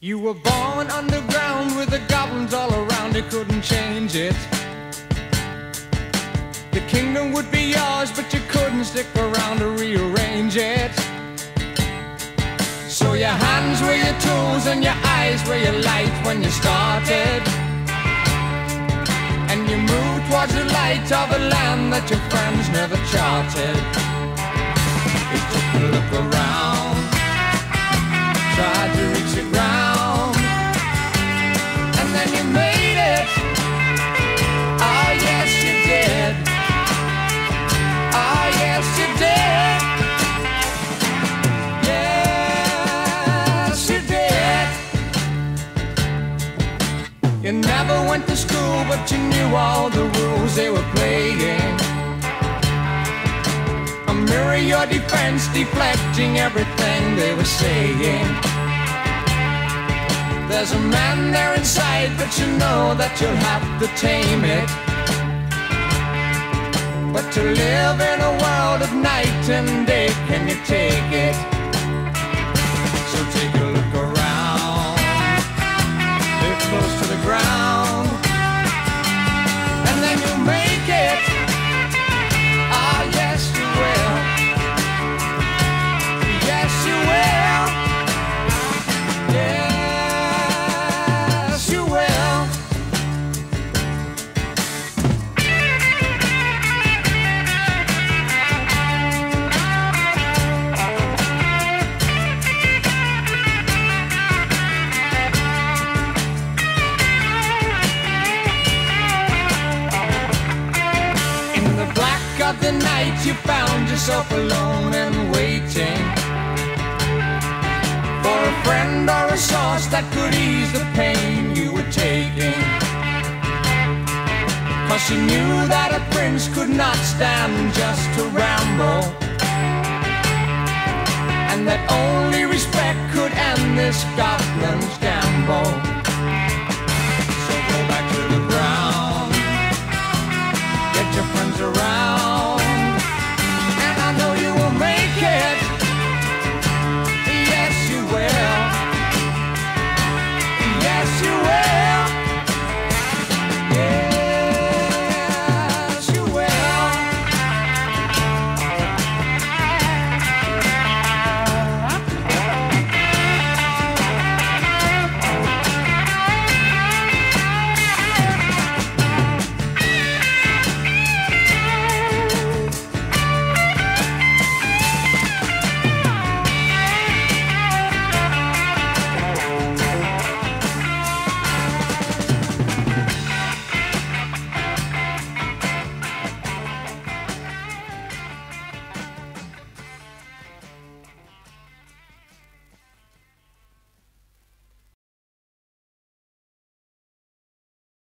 You were born underground with the goblins all around, you couldn't change it. The kingdom would be yours, but you couldn't stick around to rearrange it. So your hands were your tools and your eyes were your light when you started. And you moved towards the light of a land that your friends never charted. You took a look around, tried to reach the ground, and then you made it. Oh yes you did. Oh yes you did. You never went to school, but you knew all the rules they were playing. A mirror your defense, deflecting everything they were saying. There's a man there inside, but you know that you'll have to tame it. But to live in a world of night and day, can you take it? So take a look around, live close to the ground, and then you make it. Ah, yes you will. Yes you will. Yes you will. Of the night you found yourself alone and waiting for a friend or a source that could ease the pain you were taking. Cause you knew that a prince could not stand just to ramble, and that only respect could end this Goblin's Gamble.